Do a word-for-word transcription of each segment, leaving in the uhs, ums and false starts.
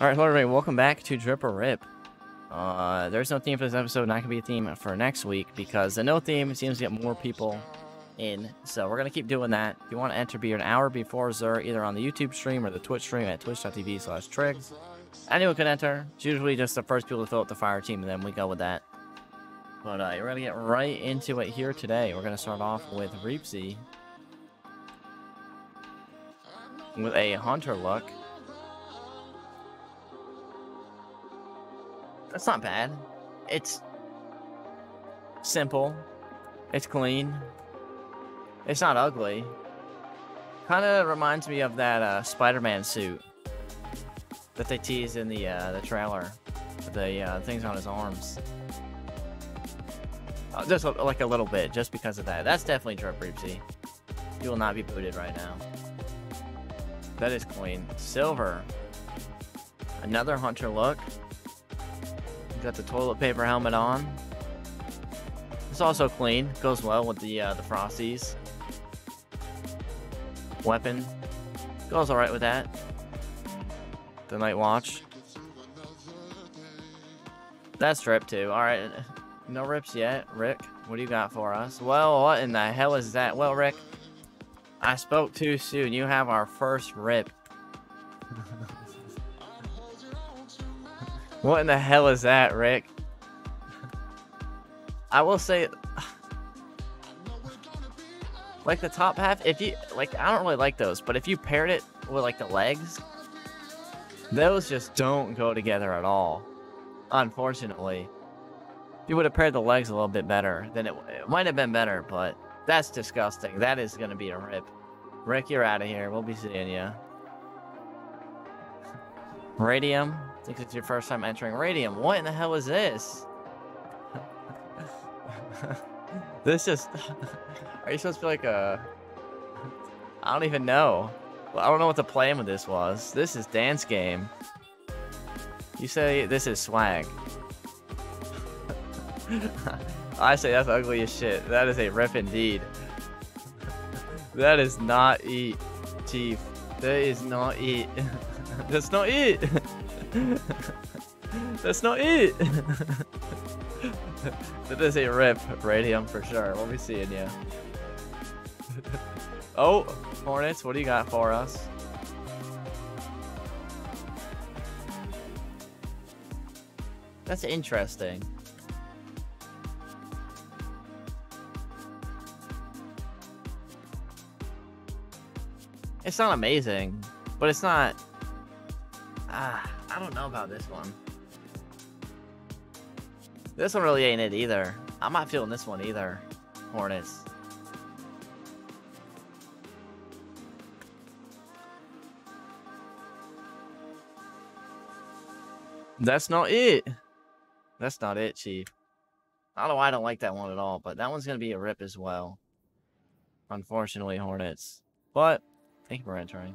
Alright, hello everybody, welcome back to Drip or Rip. Uh, there's no theme for this episode, not gonna be a theme for next week, because the no theme seems to get more people in, so we're gonna keep doing that. If you want to enter, be an hour before Xur, either on the YouTube stream or the Twitch stream at twitch dot t v slash trigs. Anyone can enter. It's usually just the first people to fill up the fire team, and then we go with that. But uh, we're gonna get right into it here today. We're gonna start off with Reepsy with a Hunter Luck. That's not bad. It's simple. It's clean. It's not ugly. Kind of reminds me of that uh, Spider-Man suit that they teased in the uh, the trailer. The uh, things on his arms. Uh, just a, like a little bit, just because of that. That's definitely Drip Reepsy. You will not be booted right now. That is clean. Silver. Another Hunter Luck. Got the toilet paper helmet on. It's also clean. Goes well with the uh, the Frosties. Weapon. Goes alright with that. The Night Watch. That's Drip too. Alright. No rips yet. Rick, what do you got for us? Well, what in the hell is that? Well, Rick, I spoke too soon. You have our first rip. What in the hell is that, Rick? I will say, like the top half, if you, like, I don't really like those, but if you paired it with, like, the legs, those just don't go together at all, unfortunately. If you would have paired the legs a little bit better, then it, it might have been better, but that's disgusting. That is going to be a rip. Rick, you're out of here. We'll be seeing you. Radium. I think it's your first time entering Radium. What in the hell is this? This is... Are you supposed to be like a... I don't even know. Well, I don't know what the plan with this was. This is dance game. You say this is swag. I say that's ugly as shit. That is a rip indeed. That is not it, Chief. That is not it. That's not it. That's not it. That is a rip, Radium, for sure. We'll be seeing you. Oh, Hornets, what do you got for us? That's interesting. It's not amazing, but it's not... Ah, I don't know about this one. This one really ain't it either. I'm not feeling this one either, Hornets. That's not it. That's not it, Chief. I don't know why I don't like that one at all, but that one's going to be a rip as well. Unfortunately, Hornets. But, thank you for entering.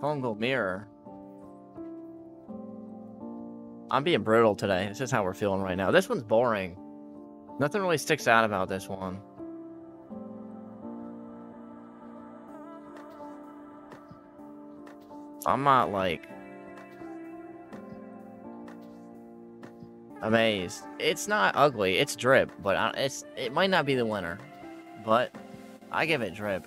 Fungal mirror. I'm being brutal today. This is how we're feeling right now. This one's boring. Nothing really sticks out about this one. I'm not like amazed. It's not ugly. It's drip, but I, it's it might not be the winner. But I give it drip.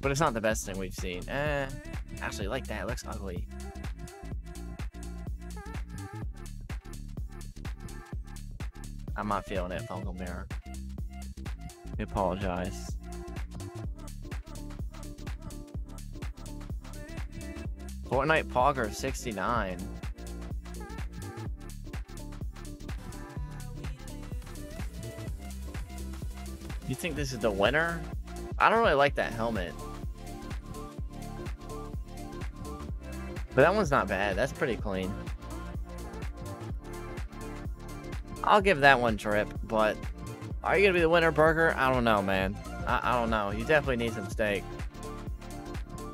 But it's not the best thing we've seen. Eh, actually, like that, it looks ugly. I'm not feeling it, Fungal Mirror. I apologize. Fortnite Pogger sixty-nine. You think this is the winner? I don't really like that helmet. But that one's not bad. That's pretty clean. I'll give that one drip, but are you going to be the winner, Burger? I don't know, man. I, I don't know. You definitely need some steak.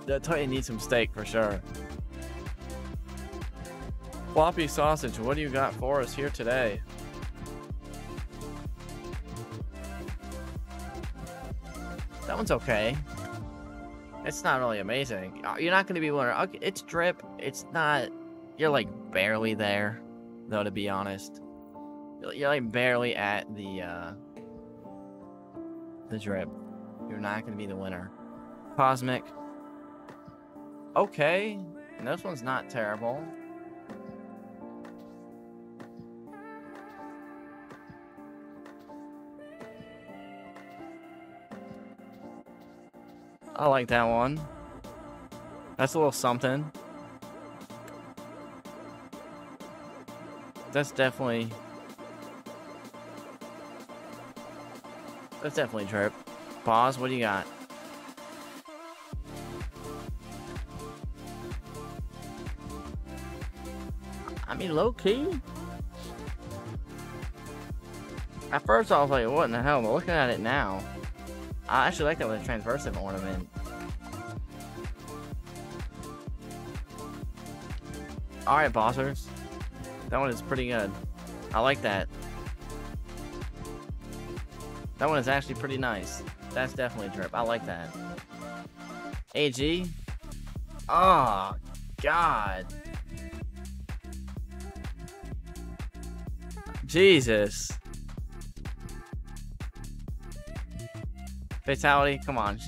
That Titan needs some steak for sure. Floppy Sausage, what do you got for us here today? That one's okay. It's not really amazing. You're not going to be wondering, okay, it's drip. It's not, you're like barely there, though, to be honest. You're like barely at the, uh, the drip. You're not going to be the winner. Cosmic. Okay. And this one's not terrible. I like that one. That's a little something. That's definitely... That's definitely drip. Pause, what do you got? I mean, low-key. At first I was like, what in the hell? But looking at it now, I actually like that with a transversive ornament. Alright, bossers. That one is pretty good. I like that. That one is actually pretty nice. That's definitely drip. I like that. A G. Oh, God. Jesus. Fatality, come on.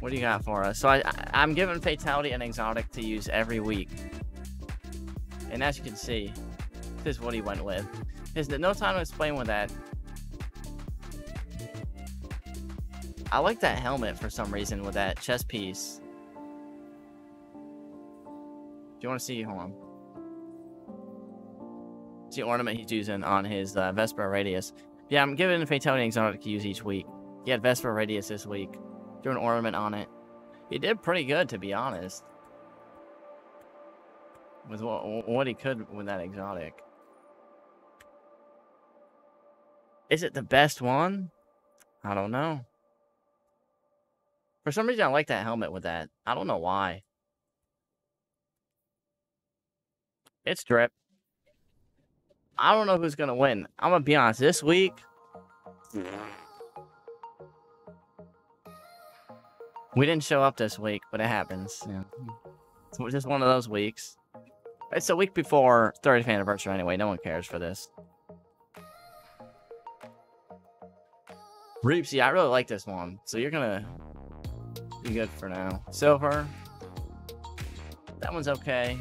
What do you got for us? So I, I, I'm giving Fatality an exotic to use every week. And as you can see, this is what he went with. There's no time to explain with that. I like that helmet for some reason with that chest piece. Do you want to see? Hold on. It's the ornament he's using on his uh, Vesper Radius. Yeah, I'm giving Fatality exotic to use each week. He had Vesper Radius this week. Threw an ornament on it. He did pretty good, to be honest. With what, what he could with that exotic. Is it the best one? I don't know. For some reason, I like that helmet with that. I don't know why. It's drip. I don't know who's going to win. I'm going to be honest. This week, we didn't show up this week, but it happens. Yeah. So it's just one of those weeks. It's a week before thirtieth anniversary anyway. No one cares for this. Reapsy, yeah, I really like this one. So you're going to be good for now. Silver. That one's okay.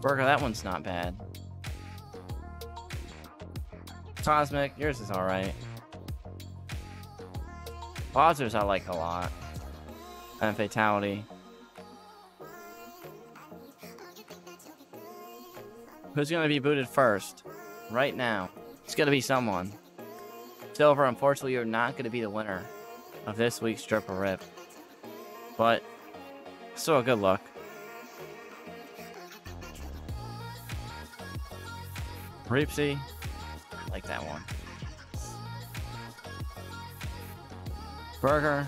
Burger, that one's not bad. Cosmic, yours is alright. Bozzers I like a lot. And Fatality. Who's gonna be booted first? Right now. It's gonna be someone. Silver, unfortunately you're not gonna be the winner of this week's Drip or Rip. But, still a good look. Reapsy, I like that one. Burger.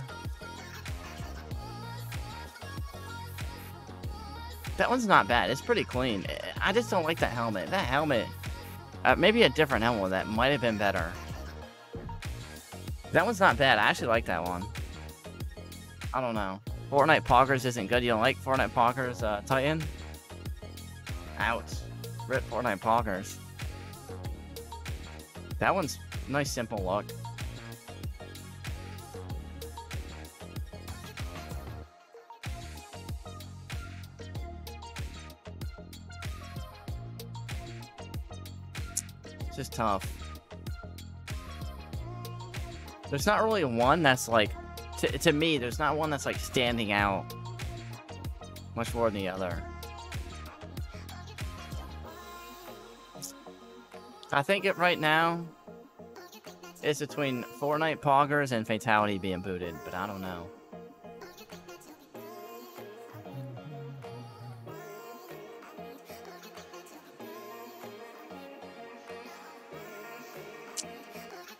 That one's not bad. It's pretty clean. I just don't like that helmet. That helmet, uh, maybe a different helmet that might have been better. That one's not bad. I actually like that one. I don't know. Fortnite Poggers isn't good. You don't like Fortnite Poggers, uh, Titan? Ouch. Rip Fortnite Poggers. That one's nice, simple look. It's just tough. There's not really one that's like, to, to me, there's not one that's like standing out much more than the other. I think it right now is between Fortnite Poggers and Fatality being booted, but I don't know.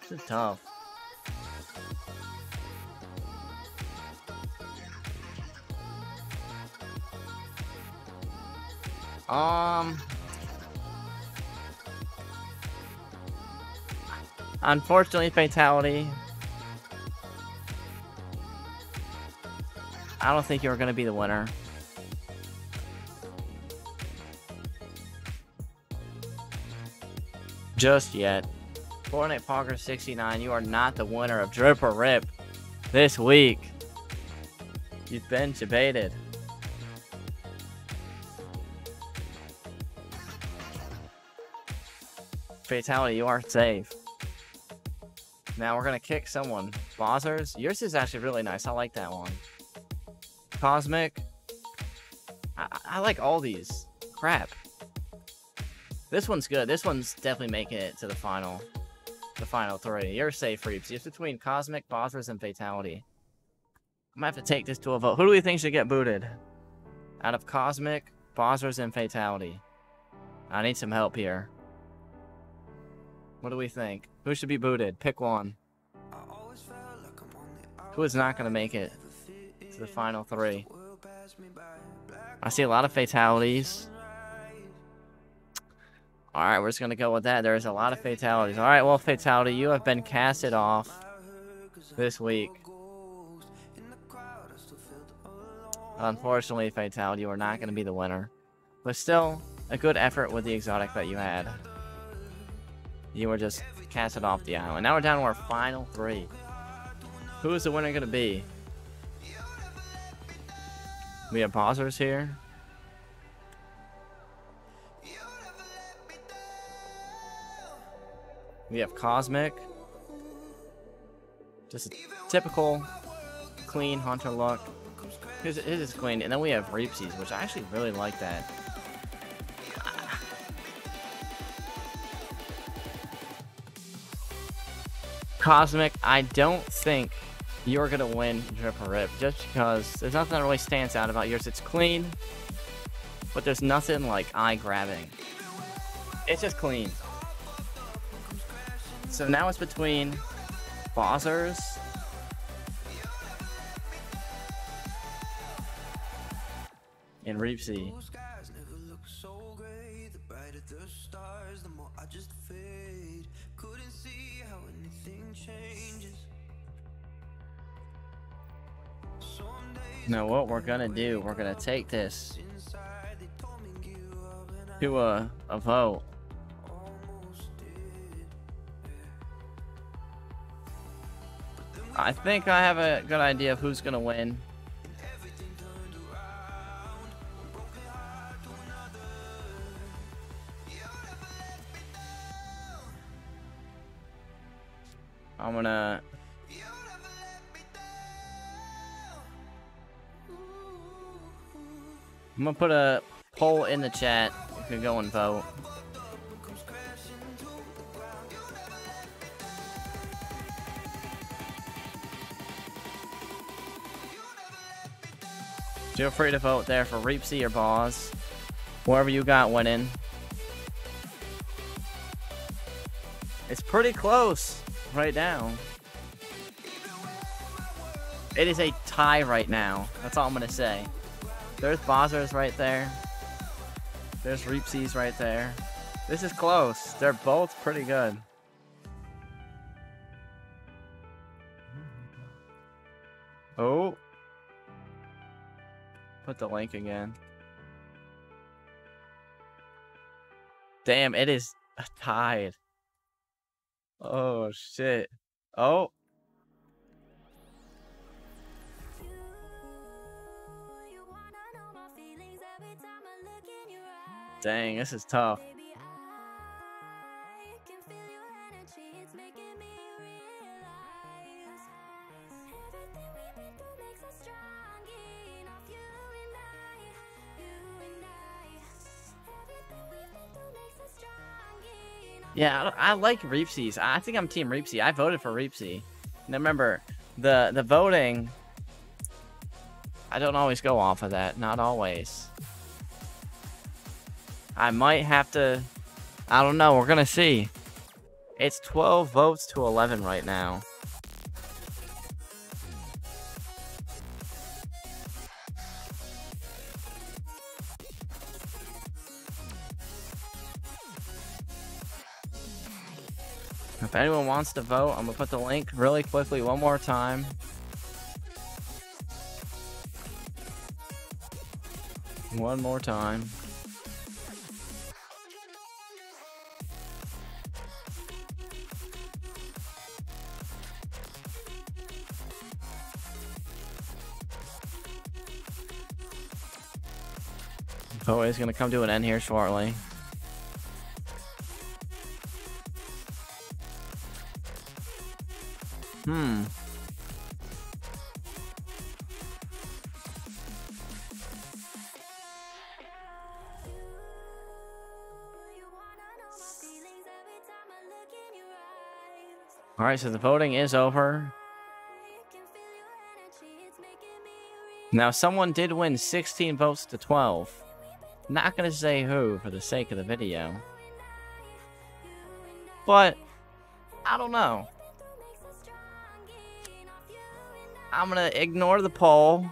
This is tough. Um... Unfortunately, fatality. I don't think you're going to be the winner. Just yet. Fortnite Parker sixty-nine, you are not the winner of Drip or Rip this week. You've been debated. Fatality, you are safe. Now we're going to kick someone. Bozzers, yours is actually really nice. I like that one. Cosmic. I, I like all these. Crap. This one's good. This one's definitely making it to the final. The final three. You're safe, Reeps. It's between Cosmic, Bozzers, and Fatality. I'm going to have to take this to a vote. Who do we think should get booted? Out of Cosmic, Bozzers, and Fatality. I need some help here. What do we think? Who should be booted? Pick one. Who is not going to make it to the final three? I see a lot of fatalities. Alright, we're just going to go with that. There is a lot of fatalities. Alright, well, Fatality, you have been casted off this week. Unfortunately, Fatality, you are not going to be the winner. But still, a good effort with the exotic that you had. You were just casted off the island. Now we're down to our final three. Who is the winner going to be? We have Bozzers here. We have Cosmic. Just a typical clean hunter look. His is clean. And then we have Reepsies, which I actually really like that. Cosmic, I don't think you're going to win Drip or Rip, just because there's nothing that really stands out about yours. It's clean, but there's nothing like eye-grabbing. It's just clean. So now it's between Bozzers and Reepsy. Now what we're gonna do, we're gonna take this to a, a vote. I think I have a good idea of who's gonna win. I'm gonna I'm gonna put a poll in the chat. You can go and vote. Feel free to vote there for Reepsy or Bozz. Whoever you got winning. It's pretty close right now. It is a tie right now. That's all I'm gonna say. There's Bozzers right there. There's Reepsies right there. This is close. They're both pretty good. Oh. Put the link again. Damn, it is tied. Oh, shit. Oh. Dang, this is tough. Yeah, I, I like Reepsies. I think I'm Team Reepsy. I voted for Reepsy. Now remember, the the voting, I don't always go off of that. Not always. I might have to, I don't know, we're gonna see. It's twelve votes to eleven right now. If anyone wants to vote, I'm gonna put the link really quickly one more time. One more time. Oh, it's gonna come to an end here shortly. Hmm. All right, so the voting is over. Now, someone did win sixteen votes to twelve. Not gonna say who for the sake of the video, but I don't know. I'm gonna ignore the poll.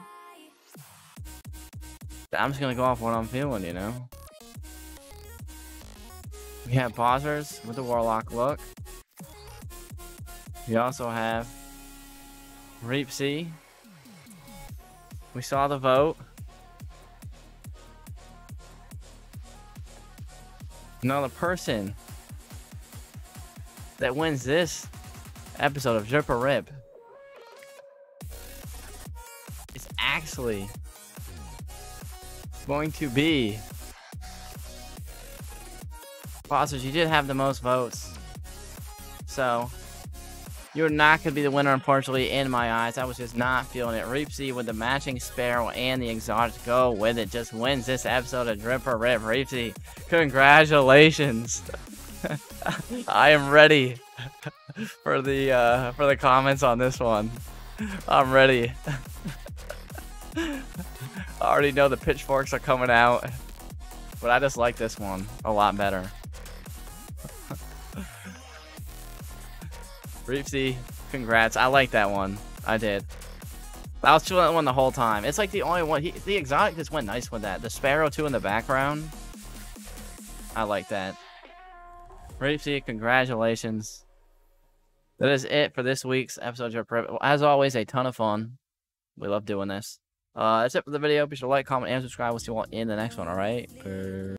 I'm just gonna go off what I'm feeling, you know. We have Bozzers with the Warlock look. We also have Reapsy. We saw the vote. Now the person that wins this episode of Drip or Rip is actually going to be Bozzers. You did have the most votes, so you're not going to be the winner, unfortunately, in my eyes. I was just not feeling it. Reapsy with the matching Sparrow and the Exotic to go with it just wins this episode of Drip or Rip. Reapsy, congratulations. I am ready for the uh, for the comments on this one. I'm ready. I already know the pitchforks are coming out, but I just like this one a lot better. Reapsy, congrats. I like that one. I did. I was chilling that one the whole time. It's like the only one. He, the Exotic just went nice with that. The Sparrow, too, in the background. I like that. Reapsy, congratulations. That is it for this week's episode of Drip or Rip. As always, a ton of fun. We love doing this. Uh, that's it for the video. Be sure to like, comment, and subscribe. We'll see you all in the next one, all right? Or